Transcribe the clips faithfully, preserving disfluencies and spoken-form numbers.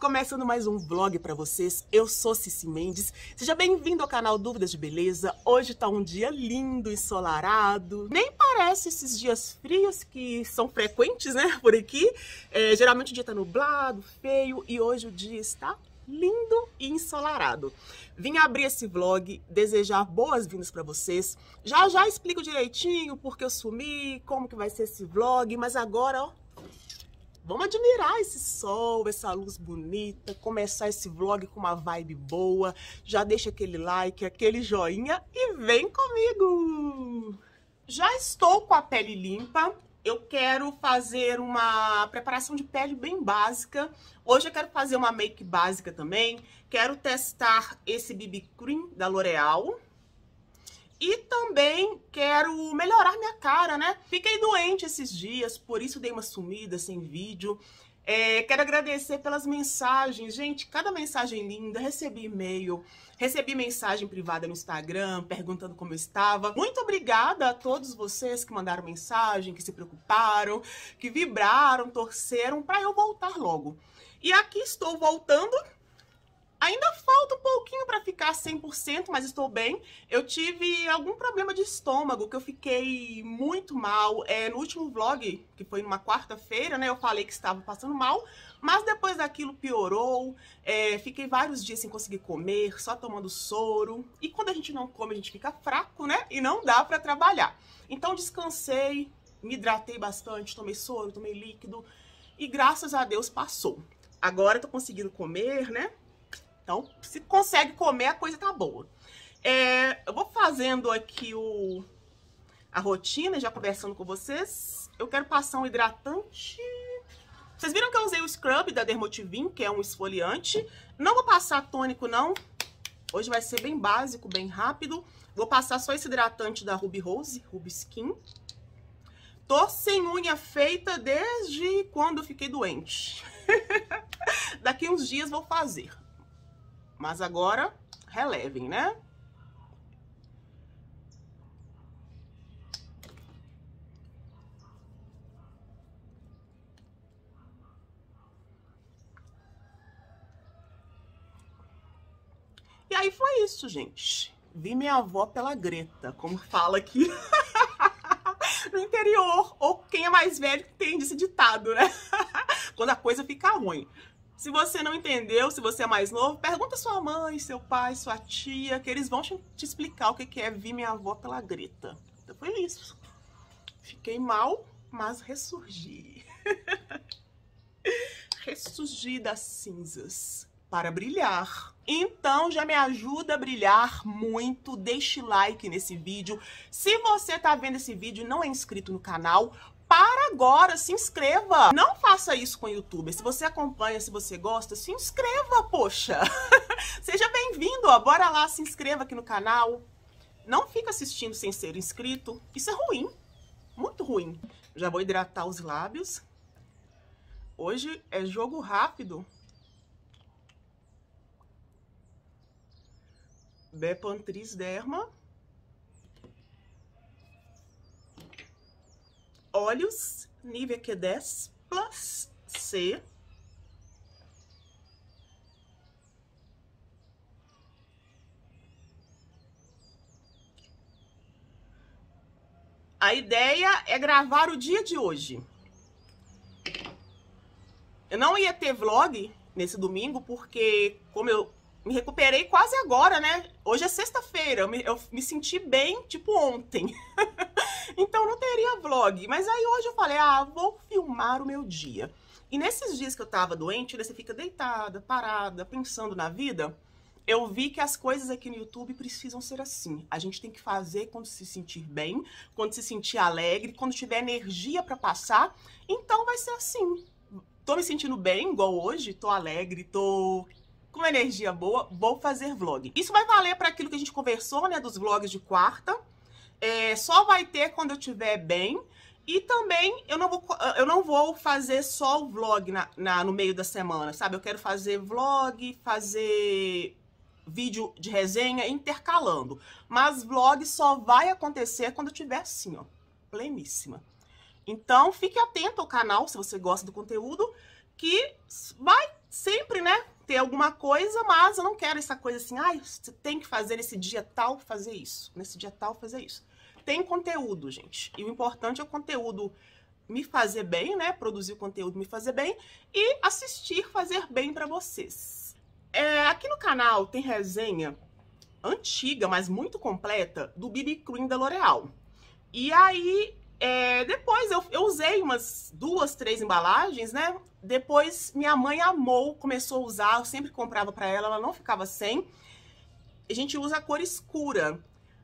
Começando mais um vlog pra vocês, eu sou Cici Mendes, seja bem-vindo ao canal Dúvidas de Beleza. Hoje tá um dia lindo, ensolarado, nem parece esses dias frios que são frequentes, né, por aqui. É, geralmente o dia tá nublado, feio, e hoje o dia está lindo e ensolarado. Vim abrir esse vlog, desejar boas-vindas pra vocês. Já já explico direitinho porque eu sumi, como que vai ser esse vlog, mas agora, ó, vamos admirar esse sol, essa luz bonita, começar esse vlog com uma vibe boa. Já deixa aquele like, aquele joinha e vem comigo! Já estou com a pele limpa, eu quero fazer uma preparação de pele bem básica. Hoje eu quero fazer uma make básica também. Quero testar esse B B Cream da L'Oreal. E também quero melhorar minha cara, né? Fiquei doente esses dias, por isso dei uma sumida sem vídeo. É, quero agradecer pelas mensagens. Gente, cada mensagem linda. Recebi e-mail, recebi mensagem privada no Instagram, perguntando como eu estava. Muito obrigada a todos vocês que mandaram mensagem, que se preocuparam, que vibraram, torceram para eu voltar logo. E aqui estou voltando. Ainda falta um pouquinho para ficar cem por cento, mas estou bem. Eu tive algum problema de estômago, que eu fiquei muito mal. É, no último vlog, que foi numa quarta-feira, né, eu falei que estava passando mal, mas depois daquilo piorou. É, fiquei vários dias sem conseguir comer, só tomando soro. E quando a gente não come, a gente fica fraco, né? E não dá para trabalhar. Então descansei, me hidratei bastante, tomei soro, tomei líquido. E graças a Deus passou. Agora eu tô conseguindo comer, né? Então, se consegue comer, a coisa tá boa. É, eu vou fazendo aqui o, a rotina, já conversando com vocês. Eu quero passar um hidratante. Vocês viram que eu usei o scrub da Dermotivin, que é um esfoliante. Não vou passar tônico, não. Hoje vai ser bem básico, bem rápido. Vou passar só esse hidratante da Ruby Rose, Ruby Skin. Tô sem unha feita desde quando eu fiquei doente. Daqui uns dias vou fazer. Mas agora, relevem, né? E aí foi isso, gente. Vi minha avó pela Greta, como fala aqui no interior. Ou quem é mais velho entende esse ditado, né? Quando a coisa fica ruim. Se você não entendeu, se você é mais novo, pergunta sua mãe, seu pai, sua tia, que eles vão te explicar o que é vir minha avó pela Greta. Então foi isso. Fiquei mal, mas ressurgi. Ressurgi das cinzas para brilhar. Então já me ajuda a brilhar muito. Deixe like nesse vídeo. Se você tá vendo esse vídeo e não é inscrito no canal, para agora, se inscreva. Não faça isso com o YouTube. Se você acompanha, se você gosta, se inscreva, poxa. Seja bem-vindo, ó. Bora lá, se inscreva aqui no canal. Não fica assistindo sem ser inscrito. Isso é ruim, muito ruim. Já vou hidratar os lábios. Hoje é jogo rápido. Bepantrix Derma. Olhos, Nivea Q dez Plus C. A ideia é gravar o dia de hoje. Eu não ia ter vlog nesse domingo, porque como eu me recuperei quase agora, né? Hoje é sexta-feira, eu, eu me senti bem, tipo ontem. Então não teria vlog, mas aí hoje eu falei, ah, vou filmar o meu dia. E nesses dias que eu tava doente, você fica deitada, parada, pensando na vida, eu vi que as coisas aqui no YouTube precisam ser assim. A gente tem que fazer quando se sentir bem, quando se sentir alegre, quando tiver energia pra passar, então vai ser assim. Tô me sentindo bem, igual hoje, tô alegre, tô com energia boa, vou fazer vlog. Isso vai valer pra aquilo que a gente conversou, né, dos vlogs de quarta. é, só vai ter quando eu estiver bem. E também eu não vou, eu não vou fazer só o vlog na, na, no meio da semana, sabe? Eu quero fazer vlog, fazer vídeo de resenha, intercalando. Mas vlog só vai acontecer quando eu estiver assim, ó, pleníssima. Então, fique atento ao canal, se você gosta do conteúdo, que vai sempre, né, ter alguma coisa, mas eu não quero essa coisa assim, ai, ah, você tem que fazer nesse dia tal, fazer isso, nesse dia tal, fazer isso. Tem conteúdo, gente, e o importante é o conteúdo me fazer bem, né, produzir o conteúdo me fazer bem e assistir fazer bem pra vocês. É, aqui no canal tem resenha antiga, mas muito completa, do B B Cream da L'Oreal. E aí... É, depois eu, eu usei umas duas, três embalagens, né? Depois minha mãe amou, começou a usar, eu sempre comprava pra ela, ela não ficava sem. A gente usa a cor escura.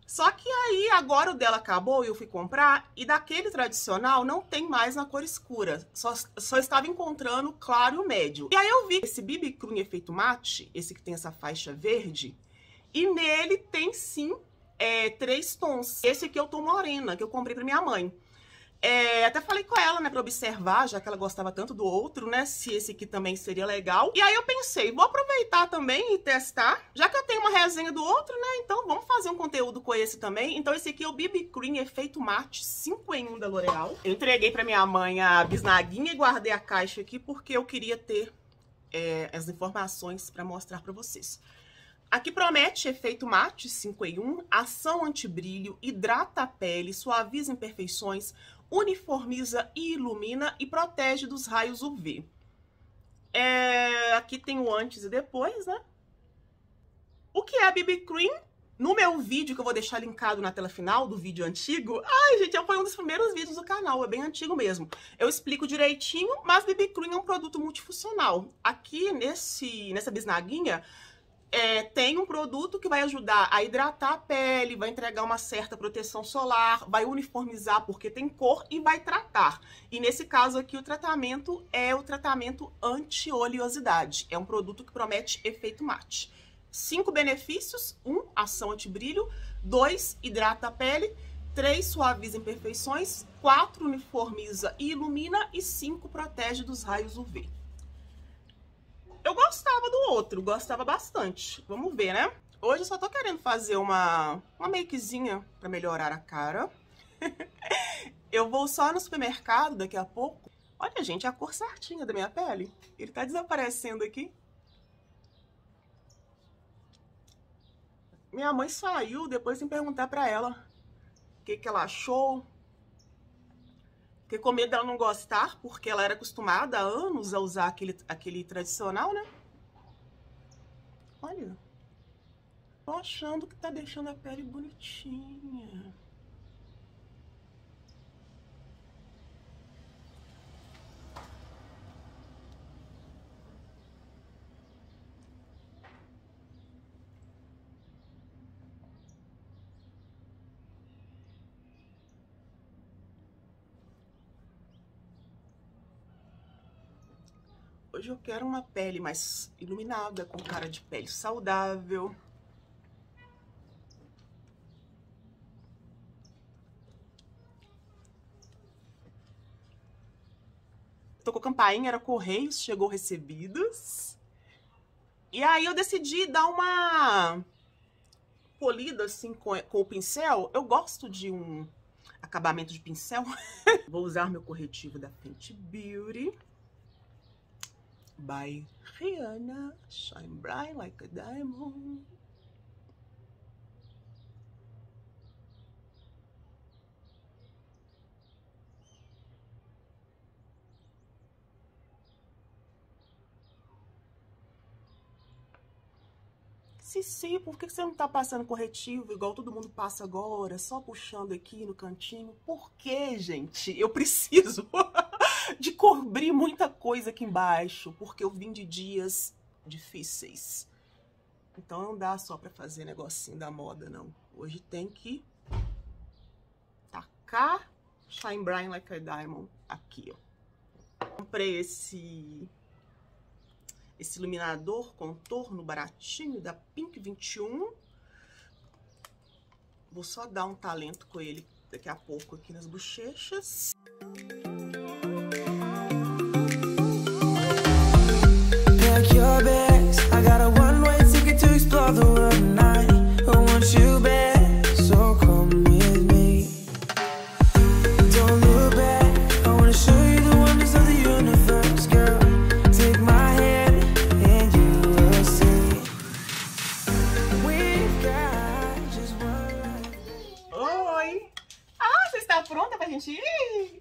Só que aí agora o dela acabou e eu fui comprar, e daquele tradicional não tem mais na cor escura. Só, só estava encontrando claro e médio. E aí eu vi esse B B Cream efeito mate, esse que tem essa faixa verde, e nele tem sim é, três tons. Esse aqui eu tô morena, que eu comprei pra minha mãe. É, até falei com ela, né, pra observar, já que ela gostava tanto do outro, né, se esse aqui também seria legal. E aí eu pensei, vou aproveitar também e testar, já que eu tenho uma resenha do outro, né, então vamos fazer um conteúdo com esse também. Então esse aqui é o B B Cream Efeito Mate cinco em um da L'Oreal. Eu entreguei pra minha mãe a bisnaguinha e guardei a caixa aqui porque eu queria ter é, as informações pra mostrar pra vocês. Aqui promete efeito mate cinco em um, ação antibrilho, hidrata a pele, suaviza imperfeições, uniformiza e ilumina e protege dos raios U V. É, aqui tem o antes e depois, né? O que é a B B Cream? No meu vídeo, que eu vou deixar linkado na tela final do vídeo antigo... Ai, gente, foi um dos primeiros vídeos do canal, é bem antigo mesmo. Eu explico direitinho, mas B B Cream é um produto multifuncional. Aqui, nesse, nessa bisnaguinha... É, tem um produto que vai ajudar a hidratar a pele, vai entregar uma certa proteção solar, vai uniformizar porque tem cor e vai tratar. E nesse caso aqui o tratamento é o tratamento anti-oleosidade. É um produto que promete efeito mate. Cinco benefícios. Um, ação antibrilho. Dois, hidrata a pele. Três, suaviza imperfeições. Quatro, uniformiza e ilumina. E cinco, protege dos raios U V. Eu gostava do outro, gostava bastante. Vamos ver, né? Hoje eu só tô querendo fazer uma, uma makezinha pra melhorar a cara. Eu vou só no supermercado daqui a pouco. Olha, gente, a cor certinha da minha pele. Ele tá desaparecendo aqui. Minha mãe saiu depois sem perguntar pra ela o que que ela achou. Fiquei com medo dela não gostar, porque ela era acostumada há anos a usar aquele, aquele tradicional, né? Olha. Tô achando que tá deixando a pele bonitinha. Hoje eu quero uma pele mais iluminada, com cara de pele saudável. Tocou campainha, era Correios, chegou recebidos. E aí eu decidi dar uma polida assim com, com o pincel. Eu gosto de um acabamento de pincel. Vou usar meu corretivo da Fenty Beauty. By Rihanna, Shine Bright Like a Diamond. Cici, por que você não tá passando corretivo igual todo mundo passa agora? Só puxando aqui no cantinho. Por que, gente? Eu preciso... de cobrir muita coisa aqui embaixo, porque eu vim de dias difíceis. Então não dá só pra fazer negocinho da moda, não. Hoje tem que tacar Shine Bright Like a Diamond aqui, ó. Comprei esse, esse iluminador contorno baratinho da Pink vinte e um. Vou só dar um talento com ele daqui a pouco aqui nas bochechas.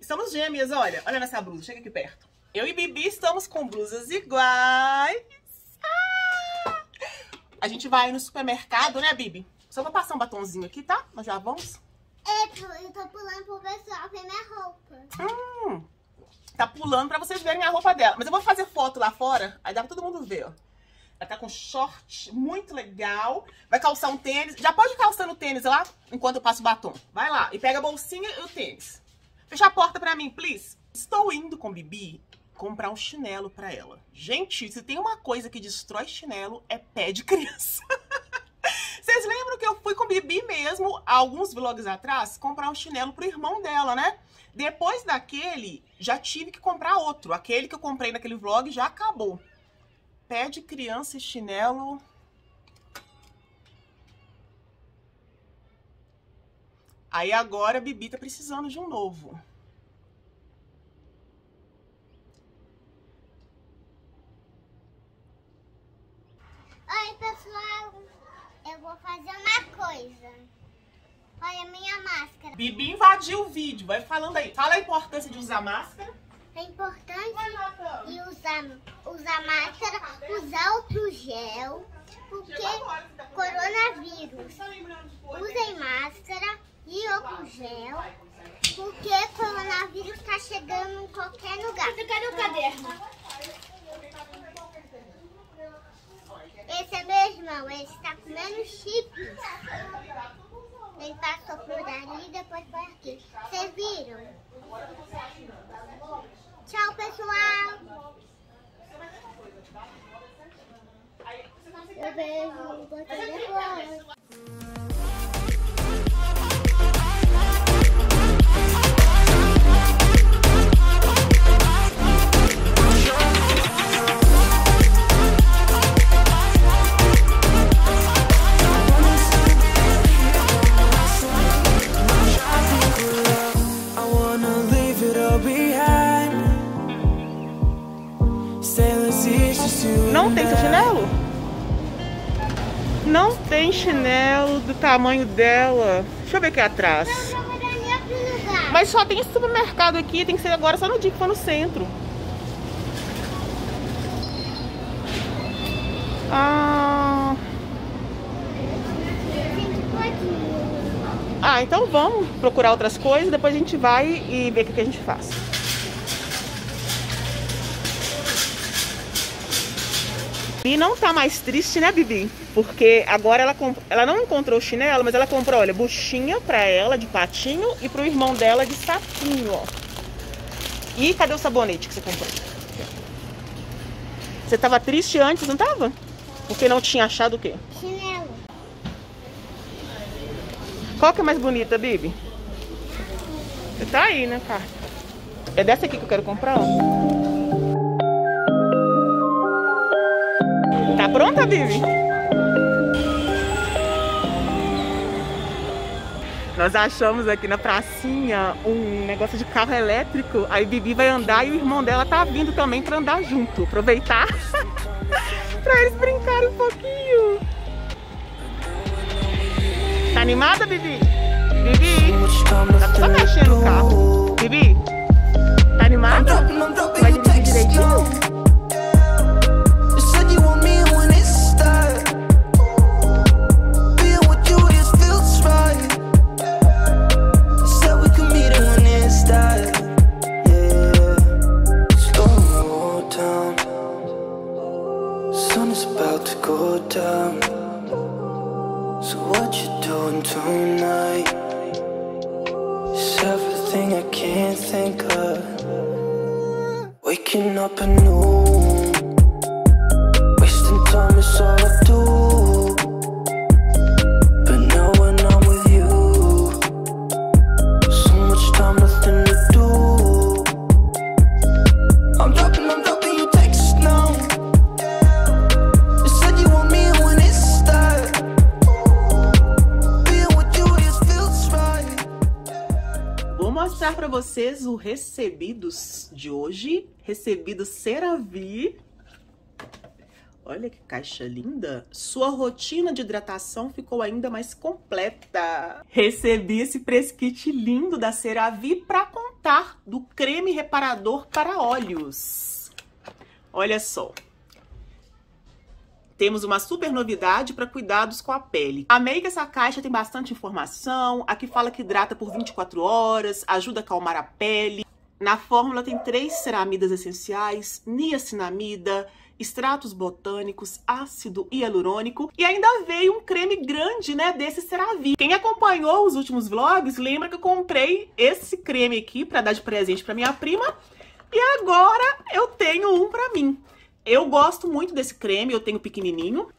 Estamos gêmeas, olha. Olha nessa blusa, chega aqui perto. Eu e Bibi estamos com blusas iguais. Ah! A gente vai no supermercado, né, Bibi? Só vou passar um batonzinho aqui, tá? Nós já vamos? É, eu tô pulando pro pessoal ver minha roupa. Hum, tá pulando pra vocês verem a roupa dela. Mas eu vou fazer foto lá fora, aí dá pra todo mundo ver, ó. Ela tá com short muito legal. Vai calçar um tênis. Já pode calçar no tênis lá, enquanto eu passo o batom. Vai lá, e pega a bolsinha e o tênis. Fecha a porta pra mim, please. Estou indo com Bibi comprar um chinelo pra ela. Gente, se tem uma coisa que destrói chinelo, é pé de criança. Vocês lembram que eu fui com Bibi mesmo, alguns vlogs atrás, comprar um chinelo pro irmão dela, né? Depois daquele, já tive que comprar outro. Aquele que eu comprei naquele vlog já acabou. Pé de criança e chinelo... Aí agora a Bibi tá precisando de um novo. Oi, pessoal. Eu vou fazer uma coisa. Olha a minha máscara. Bibi invadiu o vídeo. Vai falando aí. Fala a importância de usar máscara. É importante e usar, usar máscara, usar álcool gel, porque coronavírus. Usem máscara. E álcool gel, porque o coronavírus tá chegando em qualquer lugar. Cadê o caderno? Esse é meu irmão, ele está comendo chips. Ele passou por ali e depois por aqui. Vocês viram? Tchau, pessoal! Eu beijo, vou depois. Não tem seu chinelo? Não tem chinelo do tamanho dela. Deixa eu ver aqui atrás. Mas só tem esse supermercado aqui. Tem que ser agora só no dia que for no centro. Ah, ah então vamos procurar outras coisas. Depois a gente vai e ver o que a gente faz. Bibi não tá mais triste, né, Bibi? Porque agora ela, ela não encontrou o chinelo, mas ela comprou, olha, buchinha pra ela de patinho e pro irmão dela de sapinho, ó. E cadê o sabonete que você comprou? Você tava triste antes, não tava? Porque não tinha achado o quê? Chinelo. Qual que é mais bonita, Bibi? Você tá aí, né, cara? É dessa aqui que eu quero comprar, ó. Tá pronta, Bibi? Nós achamos aqui na pracinha um negócio de carro elétrico. Aí Bibi vai andar e o irmão dela tá vindo também pra andar junto. Aproveitar pra eles brincarem um pouquinho. Tá animada, Bibi? Bibi? Tá só mexendo o carro. Bibi? Tá animada? Vai dirigir direitinho? But knowing I'm with you. mostrar pra vocês o recebidos de hoje. Recebido CeraVe. Olha que caixa linda. Sua rotina de hidratação ficou ainda mais completa. Recebi esse press kit lindo da CeraVe pra contar do creme reparador para olhos. Olha só. Temos uma super novidade para cuidados com a pele. Amei que essa caixa tem bastante informação. Aqui fala que hidrata por vinte e quatro horas, ajuda a acalmar a pele. Na fórmula tem três ceramidas essenciais, niacinamida, extratos botânicos, ácido hialurônico e ainda veio um creme grande, né, desse CeraVe. Quem acompanhou os últimos vlogs lembra que eu comprei esse creme aqui para dar de presente para minha prima e agora eu tenho um para mim. Eu gosto muito desse creme, eu tenho pequenininho.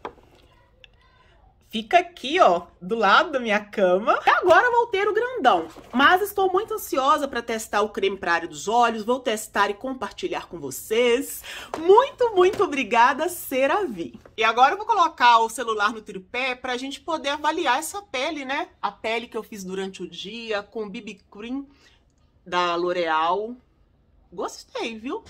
Fica aqui, ó, do lado da minha cama. E agora vou ter o grandão. Mas estou muito ansiosa para testar o creme para a área dos olhos. Vou testar e compartilhar com vocês. Muito, muito obrigada, CeraVe. E agora eu vou colocar o celular no tripé para a gente poder avaliar essa pele, né? A pele que eu fiz durante o dia com o B B Cream da L'Oreal. Gostei, viu?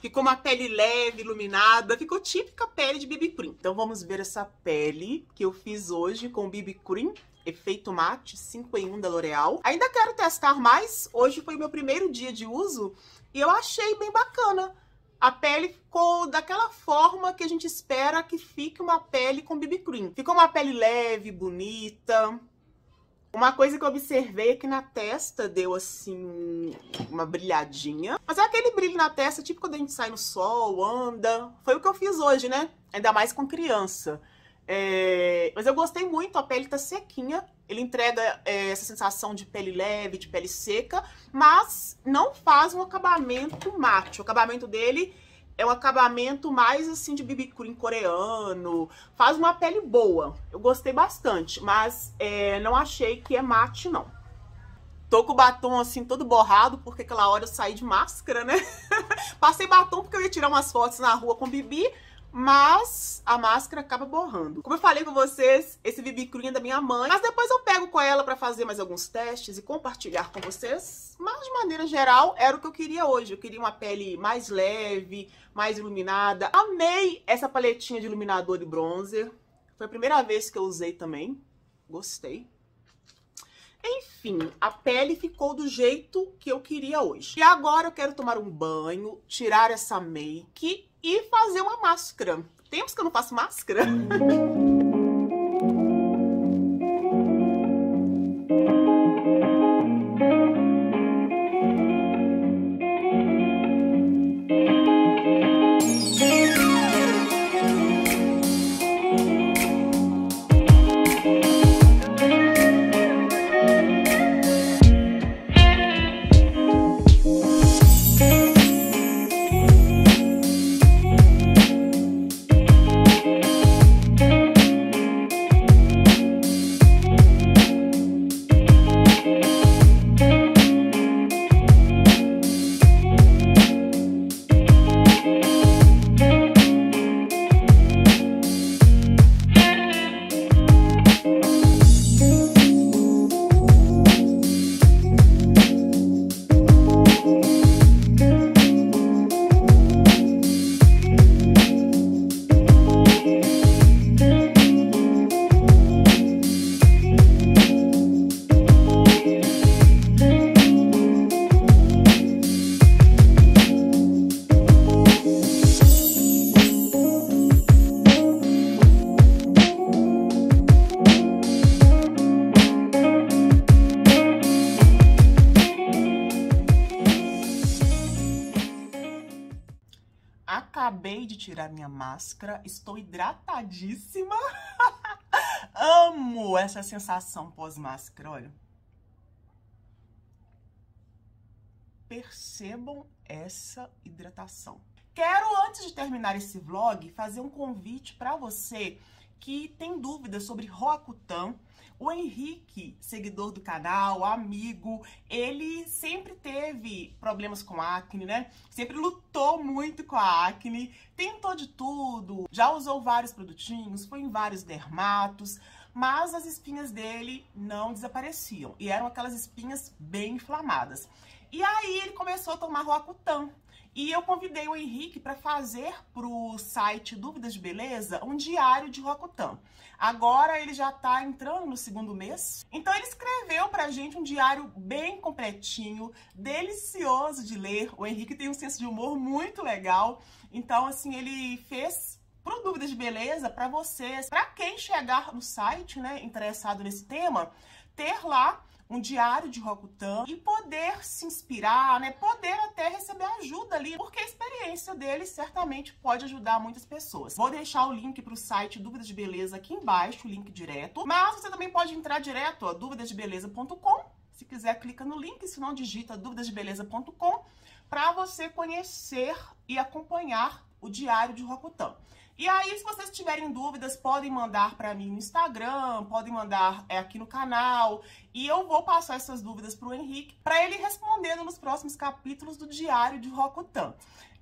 Ficou uma pele leve, iluminada, ficou típica pele de B B Cream. Então vamos ver essa pele que eu fiz hoje com B B Cream, efeito mate cinco em um da L'Oreal. Ainda quero testar mais, hoje foi o meu primeiro dia de uso e eu achei bem bacana. A pele ficou daquela forma que a gente espera que fique uma pele com B B Cream. Ficou uma pele leve, bonita. Uma coisa que eu observei é que na testa deu, assim, uma brilhadinha. Mas é aquele brilho na testa, tipo quando a gente sai no sol, anda. Foi o que eu fiz hoje, né? Ainda mais com criança. É... Mas eu gostei muito, a pele tá sequinha. Ele entrega é, essa sensação de pele leve, de pele seca. Mas não faz um acabamento mate. O acabamento dele é um acabamento mais, assim, de B B Cream coreano. Faz uma pele boa. Eu gostei bastante, mas é, não achei que é mate, não. Tô com o batom, assim, todo borrado, porque aquela hora eu saí de máscara, né? Passei batom porque eu ia tirar umas fotos na rua com o B B, mas a máscara acaba borrando. Como eu falei com vocês, esse B B Cream é da minha mãe, mas depois eu pego com ela pra fazer mais alguns testes e compartilhar com vocês. Mas, de maneira geral, era o que eu queria hoje. Eu queria uma pele mais leve, mais iluminada. Amei essa paletinha de iluminador e bronzer. Foi a primeira vez que eu usei também. Gostei. Enfim, a pele ficou do jeito que eu queria hoje. E agora eu quero tomar um banho, tirar essa make e fazer uma máscara. Tempos que eu não faço máscara. Acabei de tirar minha máscara, estou hidratadíssima. Amo essa sensação pós-máscara, olha. Percebam essa hidratação. Quero, antes de terminar esse vlog, fazer um convite para você que tem dúvidas sobre Roacutan. O Henrique, seguidor do canal, amigo, ele sempre teve problemas com acne, né? Sempre lutou muito com a acne, tentou de tudo, já usou vários produtinhos, foi em vários dermatos, mas as espinhas dele não desapareciam, e eram aquelas espinhas bem inflamadas. E aí ele começou a tomar Roacutan, e eu convidei o Henrique para fazer para o site Dúvidas de Beleza um diário de Roacutan. Agora ele já está entrando no segundo mês, então ele escreveu para a gente um diário bem completinho, delicioso de ler. O Henrique tem um senso de humor muito legal, então assim, ele fez pro Dúvidas de Beleza, para vocês, para quem chegar no site, né, interessado nesse tema, ter lá um diário de Roacutan e poder se inspirar, né? Poder até receber ajuda ali, porque a experiência dele certamente pode ajudar muitas pessoas. Vou deixar o link para o site Dúvidas de Beleza aqui embaixo, o link direto, mas você também pode entrar direto, ó, dúvidas de beleza ponto com, se quiser clica no link, se não digita dúvidas de beleza ponto com, para você conhecer e acompanhar o diário de Roacutan. E aí, se vocês tiverem dúvidas, podem mandar para mim no Instagram, podem mandar é, aqui no canal, e eu vou passar essas dúvidas para o Henrique, para ele respondendo nos próximos capítulos do Diário de Roacutan.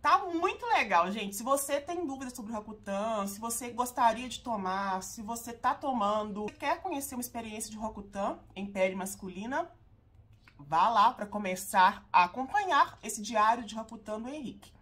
Tá muito legal, gente. Se você tem dúvidas sobre Roacutan, se você gostaria de tomar, se você tá tomando, se quer conhecer uma experiência de Roacutan em pele masculina, vá lá para começar a acompanhar esse Diário de Roacutan do Henrique.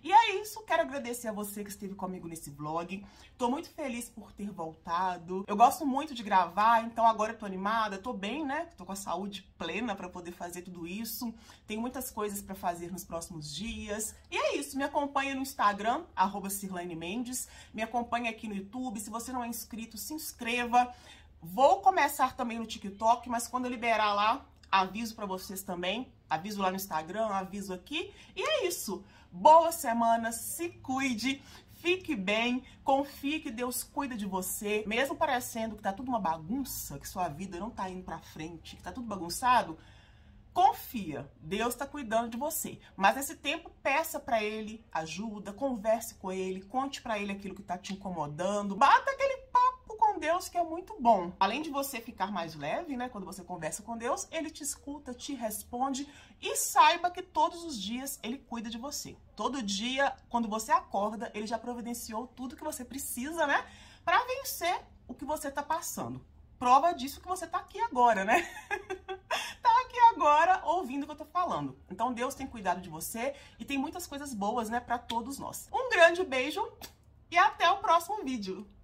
E é isso, quero agradecer a você que esteve comigo nesse vlog. Tô muito feliz por ter voltado. Eu gosto muito de gravar, então agora eu tô animada, tô bem, né? Tô com a saúde plena pra poder fazer tudo isso. Tenho muitas coisas pra fazer nos próximos dias. E é isso, me acompanha no Instagram, arroba Sirlaine Mendes. Me acompanha aqui no YouTube. Se você não é inscrito, se inscreva. Vou começar também no TikTok, mas quando eu liberar lá, aviso pra vocês também. Aviso lá no Instagram, aviso aqui. E é isso. Boa semana, se cuide, fique bem, confie que Deus cuida de você. Mesmo parecendo que tá tudo uma bagunça, que sua vida não tá indo pra frente, que tá tudo bagunçado, confia, Deus tá cuidando de você. Mas nesse tempo, peça pra Ele ajuda, converse com Ele, conte pra Ele aquilo que tá te incomodando, bata aquele papo com Deus que é muito bom. Além de você ficar mais leve, né, quando você conversa com Deus, Ele te escuta, te responde e saiba que todos os dias Ele cuida de você. Todo dia, quando você acorda, Ele já providenciou tudo que você precisa, né, pra vencer o que você tá passando. Prova disso que você tá aqui agora, né? Agora ouvindo o que eu tô falando. Então Deus tem cuidado de você e tem muitas coisas boas, né, pra todos nós. Um grande beijo e até o próximo vídeo.